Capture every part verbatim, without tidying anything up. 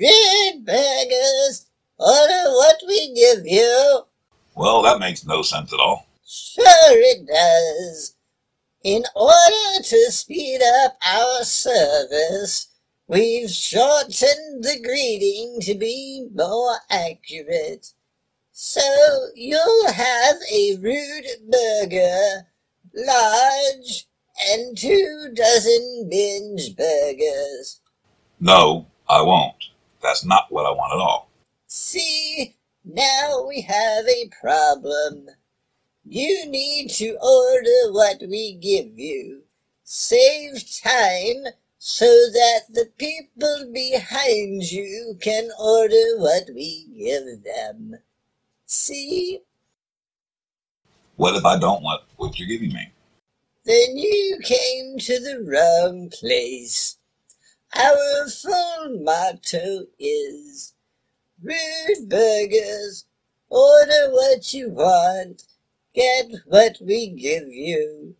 Rude Burgers, order what we give you. Well, that makes no sense at all. Sure it does. In order to speed up our service, we've shortened the greeting to be more accurate. So you'll have a rude burger, large, and two dozen binge burgers. No, I won't. That's not what I want at all. See, now we have a problem. You need to order what we give you. Save time so that the people behind you can order what we give them. See? What if I don't want what you're giving me? Then you came to the wrong place. Our full motto is, Rude Burgers, order what you want, get what we give you.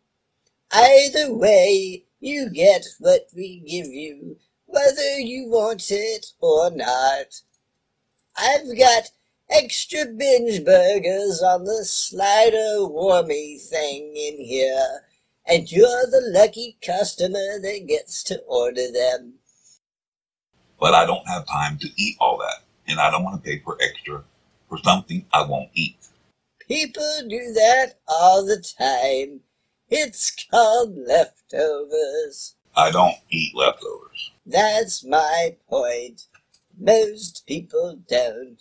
Either way, you get what we give you, whether you want it or not. I've got extra binge burgers on the slider warmy thing in here, and you're the lucky customer that gets to order them. But I don't have time to eat all that, and I don't want to pay for extra for something I won't eat. People do that all the time. It's called leftovers. I don't eat leftovers. That's my point. Most people don't.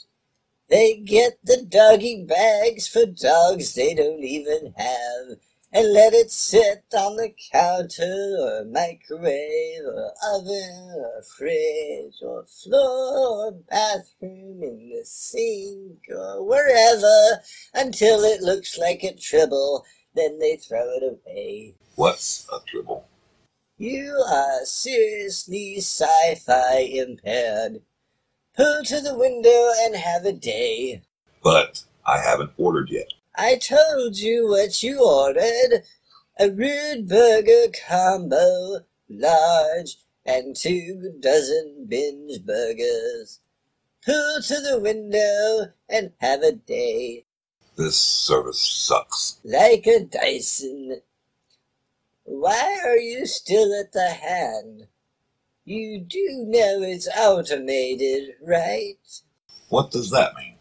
They get the doggy bags for dogs they don't even have, and let it sit on the counter or microwave or oven or fridge or floor or bathroom in the sink or wherever until it looks like a tribble. Then they throw it away. What's a tribble? You are seriously sci-fi impaired. Pull to the window and have a day. But I haven't ordered yet. I told you what you ordered. A rude burger combo, large, and two dozen binge burgers. Pull to the window and have a day. This service sucks. Like a Dyson. Why are you still at the hand? You do know it's automated, right? What does that mean?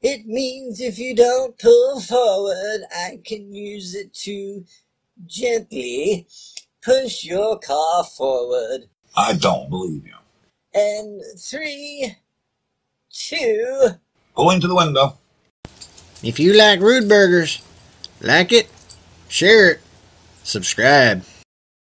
It means if you don't pull forward, I can use it to gently push your car forward. I don't believe you. And three, two... Going to the window. If you like Rude Burgers, like it, share it, subscribe.